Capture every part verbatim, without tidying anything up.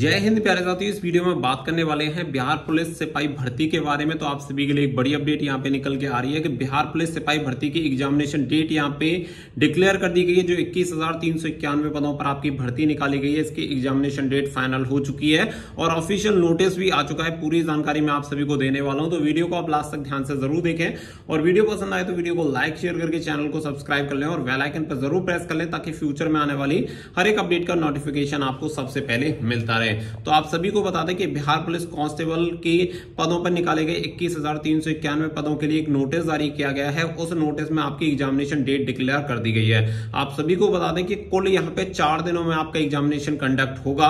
जय हिंद प्यारे साथियों। इस वीडियो में बात करने वाले हैं बिहार पुलिस सिपाही भर्ती के बारे में। तो आप सभी के लिए एक बड़ी अपडेट यहां पे निकल के आ रही है कि बिहार पुलिस सिपाही भर्ती की एग्जामिनेशन डेट यहां पे डिक्लेयर कर दी गई है, जो इक्कीस हजार तीन सौ इक्यानवे पदों पर आपकी भर्ती निकाली गई है। इसकी एग्जामिनेशन डेट फाइनल हो चुकी है और ऑफिशियल नोटिस भी आ चुका है। पूरी जानकारी मैं आप सभी को देने वाला हूँ, तो वीडियो को आप लास्ट तक ध्यान से जरूर देखें और वीडियो पसंद आए तो वीडियो को लाइक शेयर करके चैनल को सब्सक्राइब कर लें और बेल आइकन पर जरूर प्रेस कर लें, ताकि फ्यूचर में आने वाली हर एक अपडेट का नोटिफिकेशन आपको सबसे पहले मिलता रहे। तो आप सभी को बता दें कि बिहार पुलिस कांस्टेबल के पदों पर निकाले गए इक्कीस हजार तीन सौ इक्यानवे पदों के लिए एक नोटिस जारी किया गया है। उस नोटिस में आपकी एग्जामिनेशन डेट डिक्लेयर कर दी गई है। आप सभी को बता दें कि कुल यहां पे चार दिनों में आपका एग्जामिनेशन कंडक्ट होगा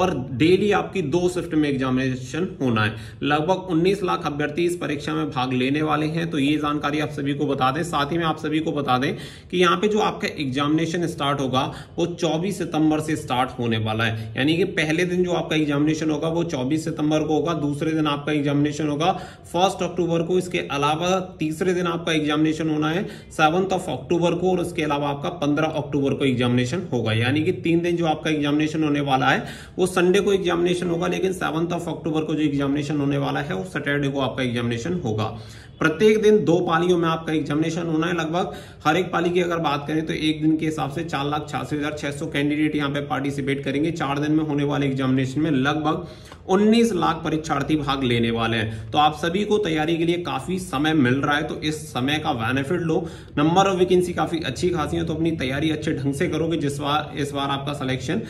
और डेली आपकी दो शिफ्ट में एग्जामिनेशन होना है। लगभग उन्नीस लाख अभ्यर्थी इस परीक्षा में भाग लेने वाले हैं, तो ये जानकारी आप सभी को बता दें। साथ ही में आप सभी को बता दें कि यहाँ पे जो आपका एग्जामिनेशन स्टार्ट होगा वो चौबीस सितंबर से स्टार्ट होने वाला है। यानी कि पहले दिन जो आपका एग्जामिनेशन होगा वो चौबीस सितंबर को होगा, दूसरे दिन आपका एग्जामिनेशन होगा फर्स्ट अक्टूबर को। इसके अलावा तीसरे दिन आपका एग्जामिनेशन होना है सेवंथ ऑफ अक्टूबर को और इसके अलावा आपका पंद्रह अक्टूबर को एग्जामिनेशन होगा। यानी कि तीन दिन जो आपका एग्जामिनेशन होने वाला है वो संडे को एग्जामिनेशन होगा, लेकिन सेवंथ ऑफ अक्टूबर को जो एग्जामिनेशन होने वाला है वो सैटरडे को आपका एग्जामिनेशन होगा। प्रत्येक दिन दो पालियों में आपका एग्जामिनेशन होना है। लगभग हर एक पाली की अगर बात करें तो एक दिन के हिसाब से चार लाख छियासी हजार छह सौ कैंडिडेट यहाँ पे पार्टिसिपेट करेंगे। चार दिन में होने वाले एग्जामिनेशन में लगभग उन्नीस लाख परीक्षार्थी भाग लेने वाले हैं। तो आप सभी को तैयारी के लिए काफी समय मिल रहा है, तो इस समय का बेनिफिट लो। नंबर ऑफ वैकेंसी काफी अच्छी खासी है, तो अपनी तैयारी अच्छे ढंग से करोगे जिस बार इस बार आपका सिलेक्शन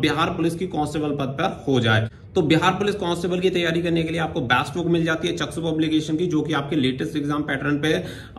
बिहार पुलिस की कांस्टेबल पद पर हो जाए। तो बिहार पुलिस कांस्टेबल की तैयारी करने के लिए आपको बेस्ट बुक मिल जाती है चक्षु पब्लिकेशन की, जो कि आपके लेटेस्ट एग्जाम पैटर्न पे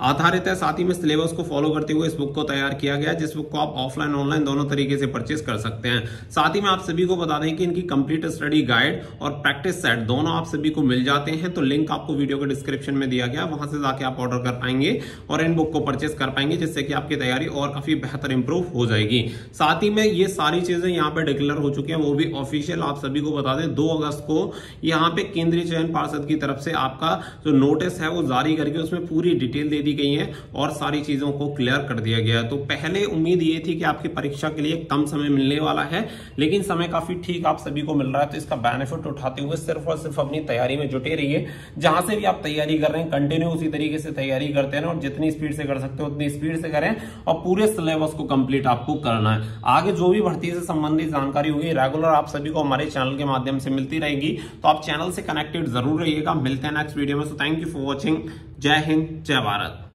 आधारित है। साथ ही में सिलेबस को फॉलो करते हुए इस बुक को तैयार किया गया है, जिस बुक को आप ऑफलाइन ऑनलाइन दोनों तरीके से परचेस कर सकते हैं। साथ ही में आप सभी को बता दें कि इनकी कंप्लीट स्टडी गाइड और प्रैक्टिस सेट दोनों आप सभी को मिल जाते हैं। तो लिंक आपको वीडियो के डिस्क्रिप्शन में दिया गया, वहां से जाके आप ऑर्डर कर पाएंगे और इन बुक को परचेस कर पाएंगे, जिससे कि आपकी तैयारी और काफी बेहतर इंप्रूव हो जाएगी। साथ ही में ये सारी चीजें यहाँ पे डिक्लेयर हो चुकी है, वो भी ऑफिशियल। आप सभी को बता दें दो अगस्त को यहां पे केंद्रीय चयन पार्षद की तरफ से आपका जो नोटिस है वो जारी करके उसमें पूरी डिटेल दे दी गई है और सारी चीजों को क्लियर कर दिया गया है। तो पहले उम्मीद ये थी कि आपकी परीक्षा के लिए कम समय मिलने वाला है, लेकिन समय काफी ठीक आप सभी को मिल रहा है। तो इसका बेनिफिट उठाते हुए सिर्फ और सिर्फ अपनी तैयारी में जुटे रहिए। जहां से भी आप तैयारी कर रहे हैं कंटिन्यू उसी तरीके से तैयारी करते हैं और जितनी स्पीड से कर सकते हो उतनी स्पीड से करें और पूरे सिलेबस को कंप्लीट आपको करना है। आगे जो भी भर्ती से संबंधित जानकारी होगी रेगुलर आप सभी को हमारे चैनल के माध्यम से मिलती रहेगी, तो आप चैनल से कनेक्टेड जरूर रहिएगा। मिलते हैं नेक्स्ट वीडियो में। So thank you for watching. जय हिंद, जय भारत।